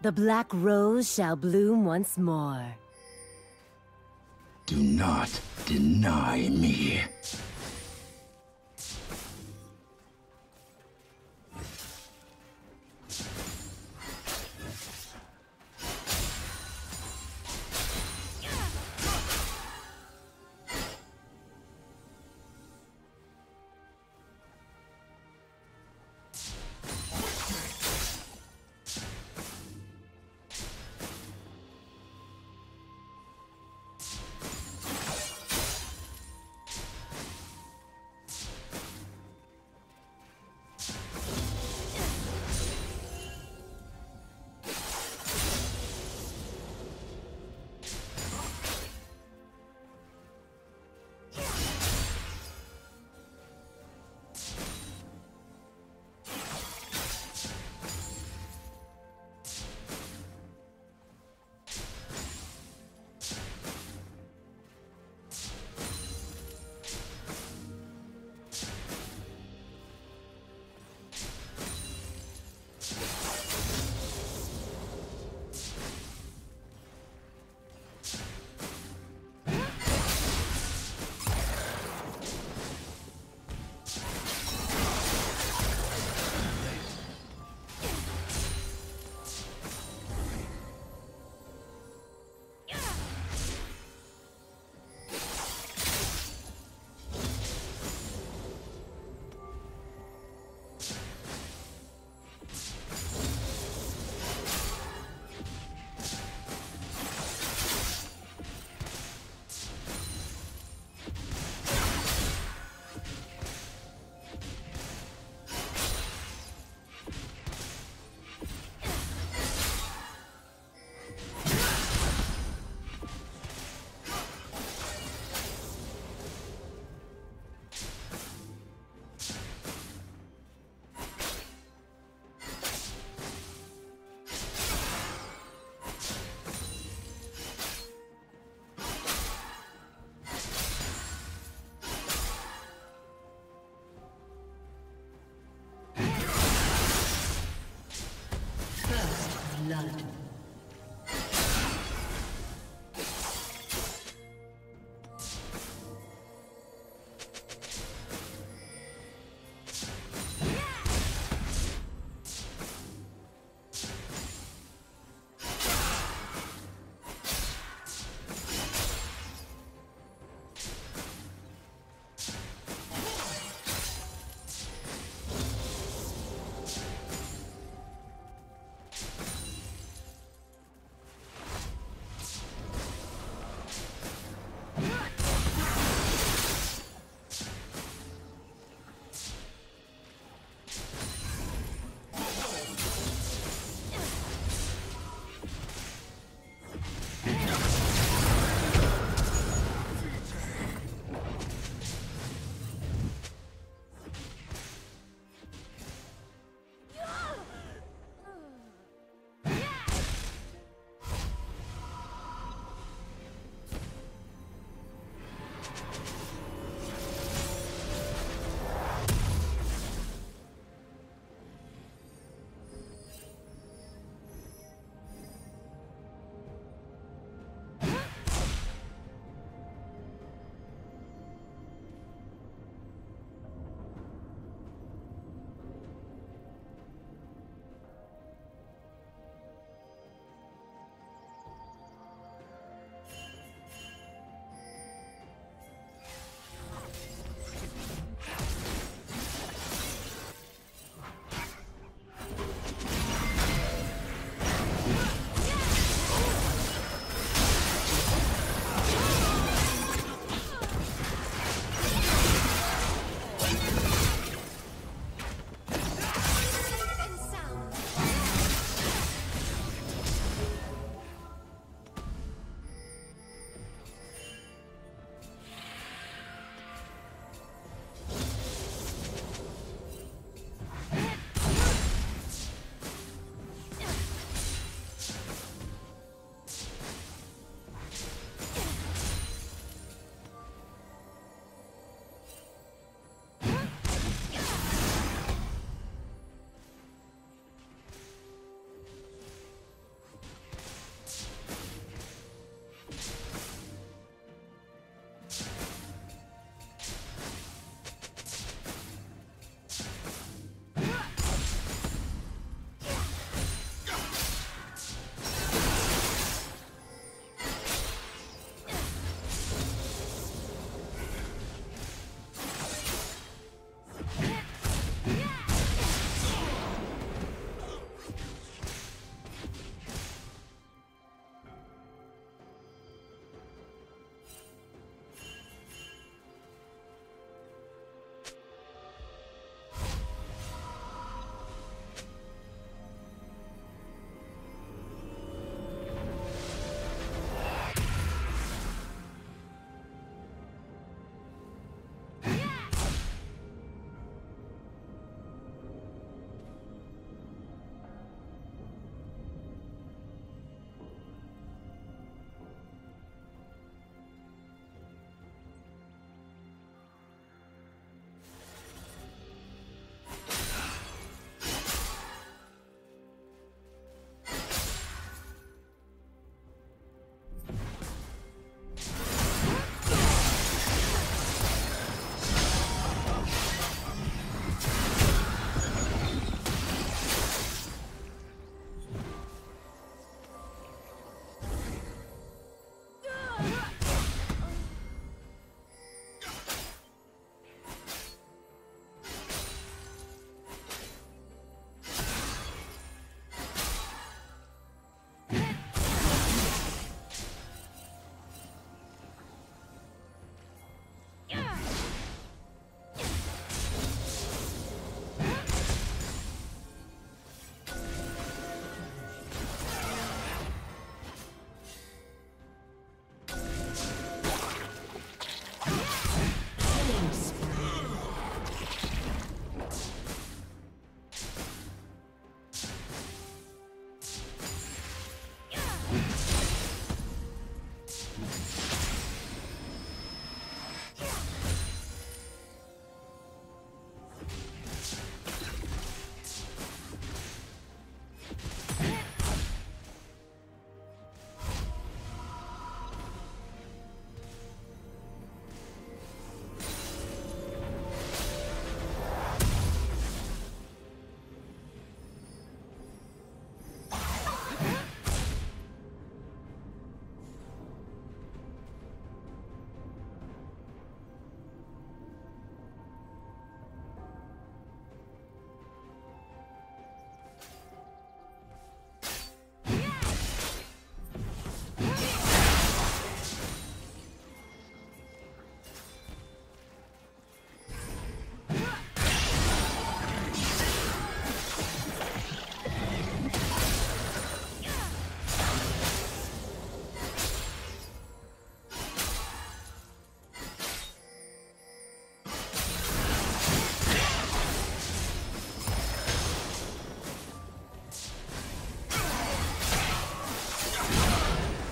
The black rose shall bloom once more. Do not deny me. Loved.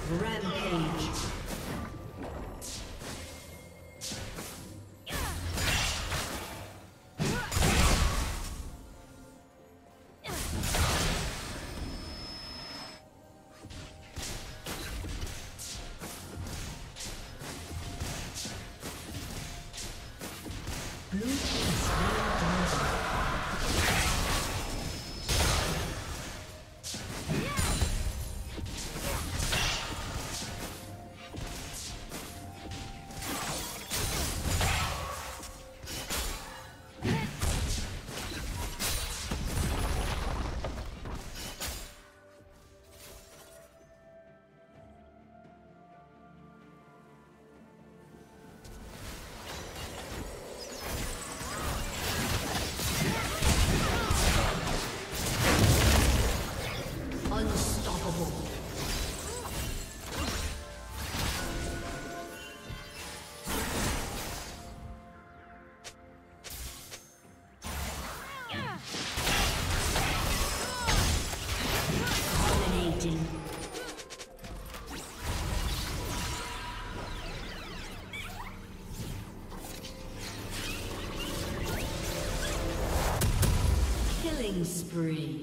Rampage. Spree.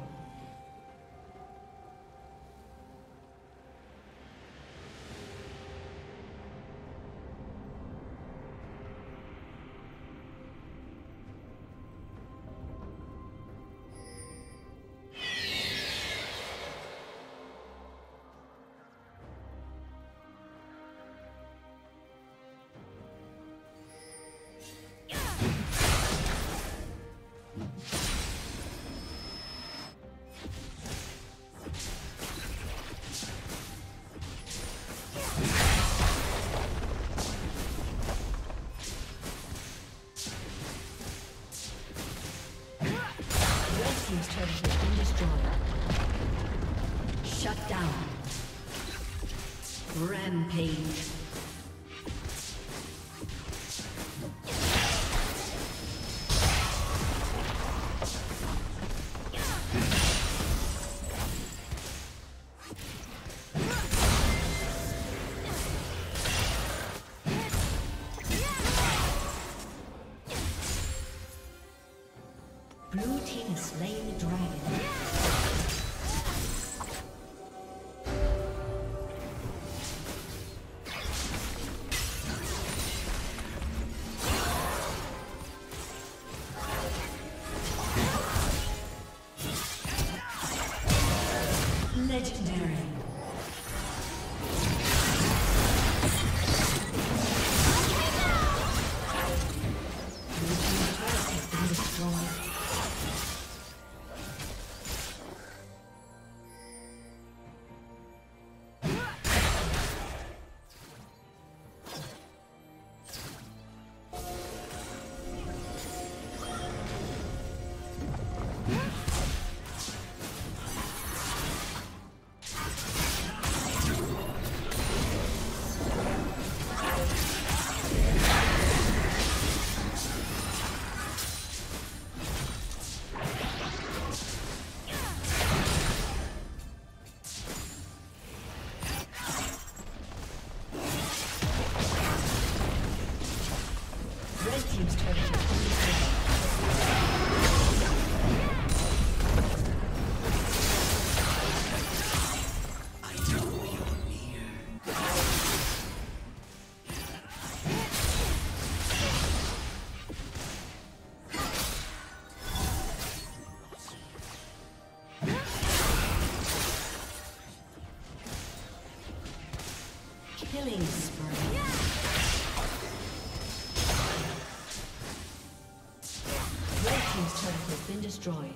down. Rampage. Blue team has slain the dragon. Killing spree. Yeah. Red team's turret has been destroyed.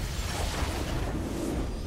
disconnected.